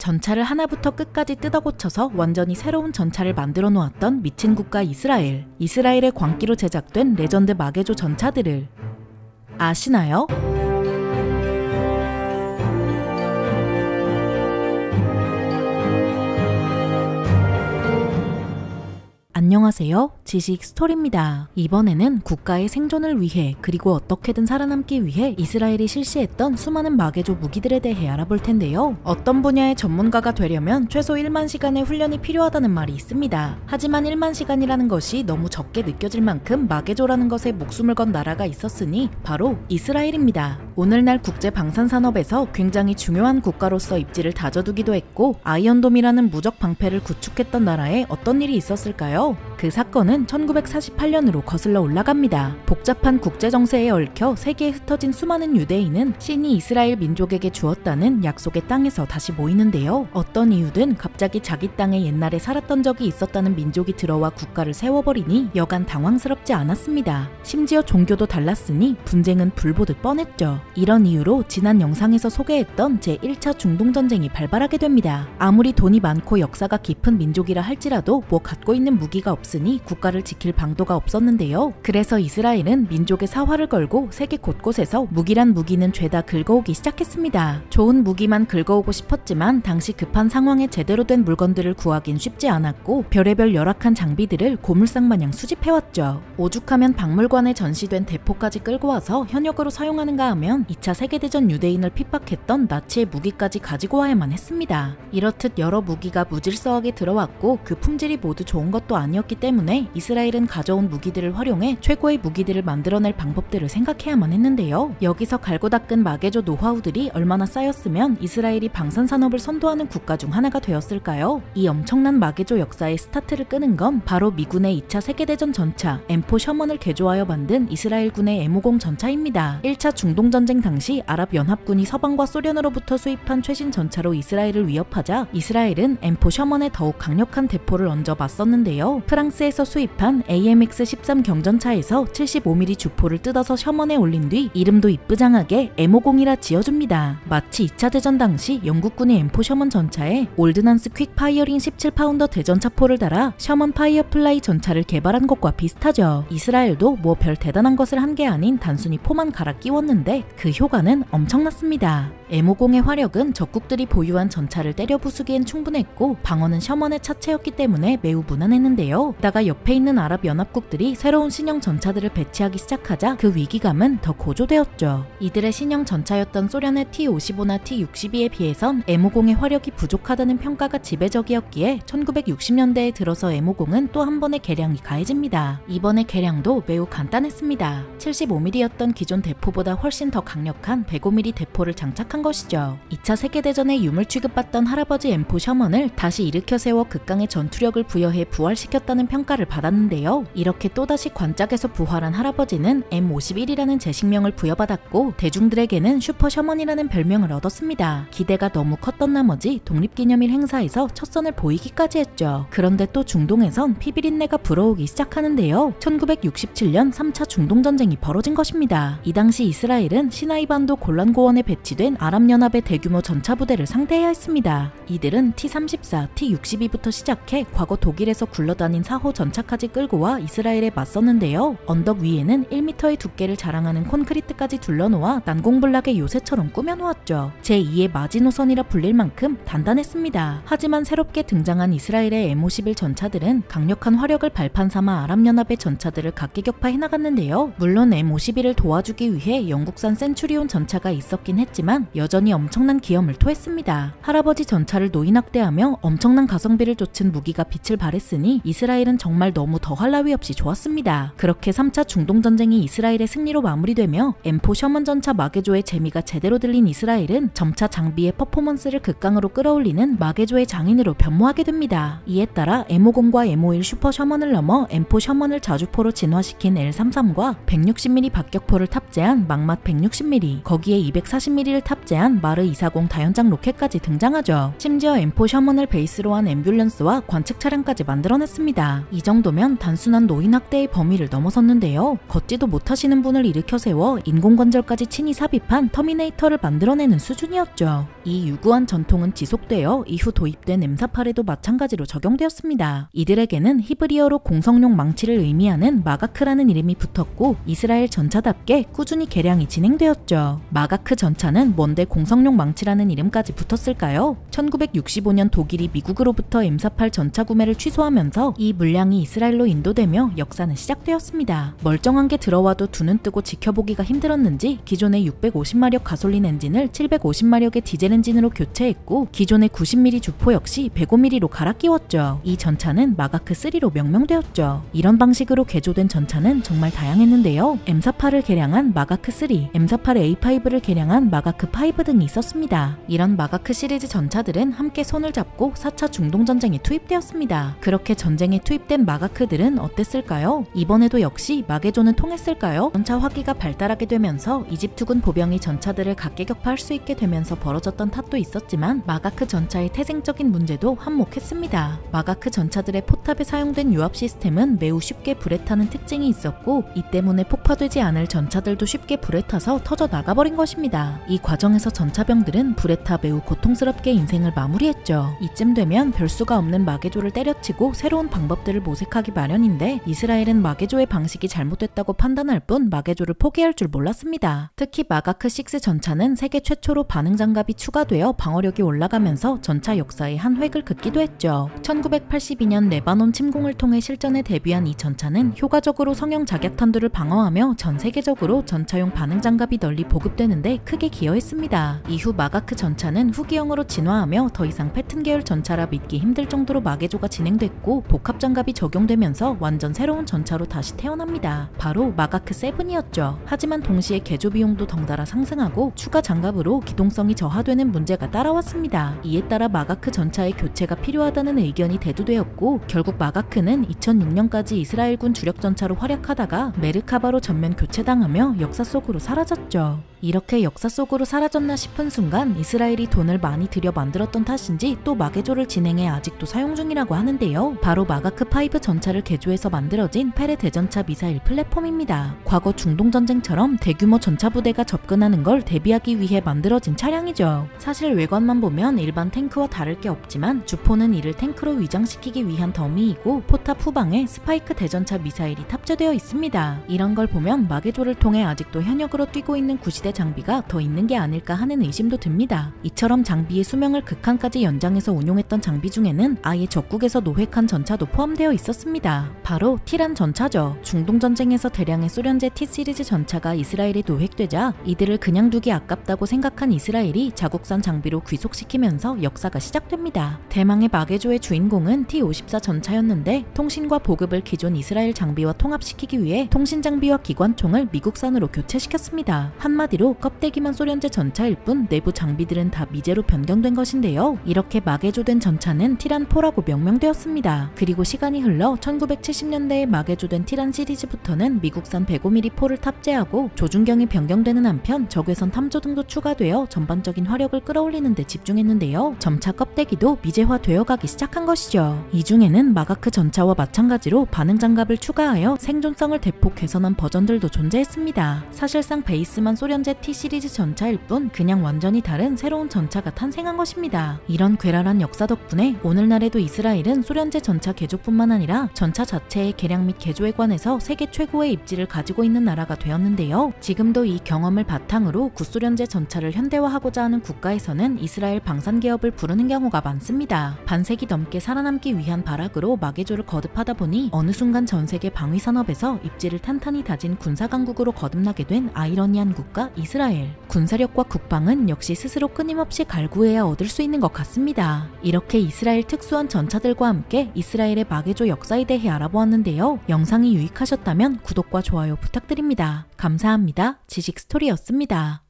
전차를 하나부터 끝까지 뜯어고쳐서 완전히 새로운 전차를 만들어 놓았던 미친 국가 이스라엘. 이스라엘의 광기로 제작된 레전드 마개조 전차들을 아시나요? 안녕하세요, 지식 스토리입니다. 이번에는 국가의 생존을 위해 그리고 어떻게든 살아남기 위해 이스라엘이 실시했던 수많은 마개조 무기들에 대해 알아볼 텐데요. 어떤 분야의 전문가가 되려면 최소 1만 시간의 훈련이 필요하다는 말이 있습니다. 하지만 1만 시간이라는 것이 너무 적게 느껴질 만큼 마개조라는 것에 목숨을 건 나라가 있었으니 바로 이스라엘입니다. 오늘날 국제방산산업에서 굉장히 중요한 국가로서 입지를 다져두기도 했고 아이언돔이라는 무적 방패를 구축했던 나라에 어떤 일이 있었을까요? 그 사건은 1948년으로 거슬러 올라갑니다. 복잡한 국제정세에 얽혀 세계에 흩어진 수많은 유대인은 신이 이스라엘 민족에게 주었다는 약속의 땅에서 다시 모이는데요. 어떤 이유든 갑자기 자기 땅에 옛날에 살았던 적이 있었다는 민족이 들어와 국가를 세워버리니 여간 당황스럽지 않았습니다. 심지어 종교도 달랐으니 분쟁은 불보듯 뻔했죠. 이런 이유로 지난 영상에서 소개했던 제1차 중동전쟁이 발발하게 됩니다. 아무리 돈이 많고 역사가 깊은 민족이라 할지라도 뭐 갖고 있는 무기 가 없으니 국가를 지킬 방도가 없었는데요. 그래서 이스라엘은 민족의 사활을 걸고 세계 곳곳에서 무기란 무기는 죄다 긁어오기 시작했습니다. 좋은 무기만 긁어오고 싶었지만 당시 급한 상황에 제대로 된 물건들을 구하긴 쉽지 않았고 별의별 열악한 장비들을 고물상마냥 수집해왔죠. 오죽하면 박물관에 전시된 대포까지 끌고 와서 현역으로 사용하는가 하면 2차 세계대전 유대인을 핍박했던 나치의 무기까지 가지고 와야만 했습니다. 이렇듯 여러 무기가 무질서하게 들어왔고 그 품질이 모두 좋은 것도 아니었기 때문에 이스라엘은 가져온 무기들을 활용해 최고의 무기들을 만들어낼 방법들을 생각해야만 했는데요. 여기서 갈고 닦은 마개조 노하우들이 얼마나 쌓였으면 이스라엘이 방산산업을 선도하는 국가 중 하나가 되었을까요? 이 엄청난 마개조 역사의 스타트를 끄는 건 바로 미군의 2차 세계대전 전차 M4 셔먼을 개조하여 만든 이스라엘군의 M50 전차입니다. 1차 중동전쟁 당시 아랍연합군이 서방과 소련으로부터 수입한 최신 전차로 이스라엘을 위협하자 이스라엘은 M4 셔먼에 더욱 강력한 대포를 얹어 맞섰는데요. 프랑스에서 수입한 AMX-13 경전차에서 75mm 주포를 뜯어서 셔먼에 올린 뒤 이름도 이쁘장하게 M50이라 지어줍니다. 마치 2차 대전 당시 영국군이 M4 셔먼 전차에 올드난스 퀵 파이어링 17파운더 대전차포를 달아 셔먼 파이어플라이 전차를 개발한 것과 비슷하죠. 이스라엘도 뭐 별 대단한 것을 한 게 아닌 단순히 포만 갈아 끼웠는데 그 효과는 엄청났습니다. M50의 화력은 적국들이 보유한 전차를 때려 부수기엔 충분했고 방어는 셔먼의 차체였기 때문에 매우 무난했는데요. 게다가 옆에 있는 아랍연합국들이 새로운 신형 전차들을 배치하기 시작하자 그 위기감은 더 고조되었죠. 이들의 신형 전차였던 소련의 T-55나 T-62에 비해선 M50의 화력이 부족하다는 평가가 지배적이었기에 1960년대에 들어서 M50은 또 한 번의 개량이 가해집니다. 이번의 개량도 매우 간단했습니다. 75mm였던 기존 대포보다 훨씬 더 강력한 105mm 대포를 장착한 것이죠. 2차 세계대전에 유물 취급받던 할아버지 M4 셔먼을 다시 일으켜 세워 극강의 전투력을 부여해 부활시켰다는 평가를 받았는데요. 이렇게 또다시 관짝에서 부활한 할아버지는 M51이라는 제식명을 부여받았고 대중들에게는 슈퍼 셔먼이라는 별명을 얻었습니다. 기대가 너무 컸던 나머지 독립기념일 행사에서 첫선을 보이기까지 했죠. 그런데 또 중동에선 피비린내가 불어오기 시작하는데요. 1967년 3차 중동전쟁이 벌어진 것입니다. 이 당시 이스라엘은 시나이반도 골란고원에 배치된 아랍연합의 대규모 전차부대를 상대해야 했습니다. 이들은 T-34, T-62부터 시작해 과거 독일에서 굴러다닌 4호 전차까지 끌고 와 이스라엘에 맞섰는데요. 언덕 위에는 1m의 두께를 자랑하는 콘크리트까지 둘러놓아 난공불락의 요새처럼 꾸며놓았죠. 제2의 마지노선이라 불릴 만큼 단단했습니다. 하지만 새롭게 등장한 이스라엘의 M51 전차들은 강력한 화력을 발판삼아 아랍연합의 전차들을 각계격파해 나갔는데요. 물론 M51을 도와주기 위해 영국산 센츄리온 전차가 있었긴 했지만 여전히 엄청난 기염을 토했습니다. 할아버지 전차를 노인학대하며 엄청난 가성비를 좇은 무기가 빛을 발했으니 이스라엘은 정말 너무 더할 나위 없이 좋았습니다. 그렇게 3차 중동전쟁이 이스라엘의 승리로 마무리되며 M4 셔먼 전차 마개조의 재미가 제대로 들린 이스라엘은 점차 장비의 퍼포먼스를 극강으로 끌어올리는 마개조의 장인으로 변모하게 됩니다. 이에 따라 M50과 M51 슈퍼 셔먼을 넘어 M4 셔먼을 자주포로 진화시킨 L33과 160mm 박격포를 탑재한 막막 160mm, 거기에 240mm를 탑재한 마르 240 다연장 로켓까지 등장하죠. 심지어 M4 셔먼을 베이스로 한 앰뷸런스와 관측 차량까지 만들어냈습니다. 있습니다. 이 정도면 단순한 노인학대의 범위를 넘어섰는데요. 걷지도 못하시는 분을 일으켜 세워 인공관절까지 친히 삽입한 터미네이터를 만들어내는 수준이었죠. 이 유구한 전통은 지속되어 이후 도입된 M48에도 마찬가지로 적용되었습니다. 이들에게는 히브리어로 공성용 망치를 의미하는 마가크라는 이름이 붙었고 이스라엘 전차답게 꾸준히 개량이 진행되었죠. 마가크 전차는 뭔데 공성용 망치라는 이름까지 붙었을까요? 1965년 독일이 미국으로부터 M48 전차 구매를 취소하면서 이 물량이 이스라엘로 인도되며 역사는 시작되었습니다. 멀쩡한 게 들어와도 두 눈 뜨고 지켜보기가 힘들었는지 기존의 650마력 가솔린 엔진을 750마력의 디젤 엔진으로 교체했고 기존의 90mm 주포 역시 105mm로 갈아 끼웠죠. 이 전차는 마가크3로 명명되었죠. 이런 방식으로 개조된 전차는 정말 다양했는데요. M48을 개량한 마가크3, M48A5를 개량한 마가크5 등이 있었습니다. 이런 마가크 시리즈 전차들은 함께 손을 잡고 4차 중동전쟁에 투입되었습니다. 그렇게 전쟁에 투입된 마가크들은 어땠을까요? 이번에도 역시 마개조는 통했을까요? 전차 화기가 발달하게 되면서 이집트군 보병이 전차들을 각계격파할 수 있게 되면서 벌어졌던 탓도 있었지만 마가크 전차의 태생적인 문제도 한몫했습니다. 마가크 전차들의 포탑에 사용된 유압 시스템은 매우 쉽게 불에 타는 특징이 있었고 이 때문에 폭파되지 않을 전차들도 쉽게 불에 타서 터져 나가버린 것입니다. 이 과정에서 전차병들은 불에 타 매우 고통스럽게 인생을 마무리했죠. 이쯤 되면 별수가 없는 마개조를 때려치고 새로운 방법들을 모색하기 마련인데 이스라엘은 마개조의 방식이 잘못됐다고 판단할 뿐 마개조를 포기할 줄 몰랐습니다. 특히 마가크6 전차는 세계 최초로 반응 장갑이 추가되어 방어력이 올라가면서 전차 역사의 한 획을 긋기도 했죠. 1982년 레바논 침공을 통해 실전에 대비한 이 전차는 효과적으로 성형 작약탄두를 방어하며 전 세계적으로 전차용 반응 장갑이 널리 보급되는데 크게 기여했습니다. 이후 마가크 전차는 후기형으로 진화하며 더 이상 패튼 계열 전차라 믿기 힘들 정도로 마개조가 진행됐고 복합 장갑이 적용되면서 완전 새로운 전차로 다시 태어납니다. 바로 마가크7이었죠. 하지만 동시에 개조 비용도 덩달아 상승하고 추가 장갑으로 기동성이 저하되는 문제가 따라왔습니다. 이에 따라 마가크 전차의 교체가 필요하다는 의견이 대두되었고 결국 마가크는 2006년까지 이스라엘군 주력 전차로 활약하다가 메르카바로 전면 교체당하며 역사 속으로 사라졌죠. 이렇게 역사 속으로 사라졌나 싶은 순간 이스라엘이 돈을 많이 들여 만들었던 탓인지 또 마개조를 진행해 아직도 사용 중이라고 하는데요. 바로 마가크5 전차를 개조해서 만들어진 페레 대전차 미사일 플랫폼입니다. 과거 중동전쟁처럼 대규모 전차 부대가 접근하는 걸 대비하기 위해 만들어진 차량이죠. 사실 외관만 보면 일반 탱크와 다를 게 없지만 주포는 이를 탱크로 위장시키기 위한 더미이고 포탑 후방에 스파이크 대전차 미사일이 탑재되어 있습니다. 이런 걸 보면 마개조를 통해 아직도 현역으로 뛰고 있는 구시대 장비가 더 있는 게 아닐까 하는 의심도 듭니다. 이처럼 장비의 수명을 극한까지 연장해서 운용했던 장비 중에는 아예 적국에서 노획한 전차도 포함되어 있었습니다. 바로 티란 전차죠. 중동전쟁에서 대량의 소련제 T-시리즈 전차가 이스라엘에 노획되자 이들을 그냥 두기 아깝다고 생각한 이스라엘이 자국산 장비로 귀속시키면서 역사가 시작됩니다. 대망의 마개조의 주인공은 T-54 전차였는데 통신과 보급을 기존 이스라엘 장비와 통합시키기 위해 통신장비와 기관총을 미국산으로 교체시켰습니다. 한마디로 껍데기만 소련제 전차일 뿐 내부 장비들은 다 미제로 변경된 것인데요. 이렇게 마개조된 전차는 티란4라고 명명되었습니다. 그리고 시간이 흘러 1970년대에 마개조된 티란 시리즈부터는 미국산 105mm4를 탑재하고 조준경이 변경되는 한편 적외선 탐조 등도 추가되어 전반적인 화력을 끌어올리는 데 집중했는데요. 점차 껍데기도 미제화되어 가기 시작한 것이죠. 이 중에는 마가크 전차와 마찬가지로 반응 장갑을 추가하여 생존성을 대폭 개선한 버전들도 존재했습니다. 사실상 베이스만 소련제 T-시리즈 전차일 뿐 그냥 완전히 다른 새로운 전차가 탄생한 것입니다. 이런 괴랄한 역사 덕분에 오늘날에도 이스라엘은 소련제 전차 개조뿐만 아니라 전차 자체의 개량 및 개조에 관해서 세계 최고의 입지를 가지고 있는 나라가 되었는데요. 지금도 이 경험을 바탕으로 구소련제 전차를 현대화하고자 하는 국가에서는 이스라엘 방산개업을 부르는 경우가 많습니다. 반세기 넘게 살아남기 위한 발악으로 마개조를 거듭하다 보니 어느 순간 전세계 방위산업에서 입지를 탄탄히 다진 군사강국으로 거듭나게 된 아이러니한 국가 이스라엘. 군사력과 국방은 역시 스스로 끊임없이 갈구해야 얻을 수 있는 것 같습니다. 이렇게 이스라엘 특수한 전차들과 함께 이스라엘의 마개조 역사에 대해 알아보았는데요. 영상이 유익하셨다면 구독과 좋아요 부탁드립니다. 감사합니다. 지식스토리였습니다.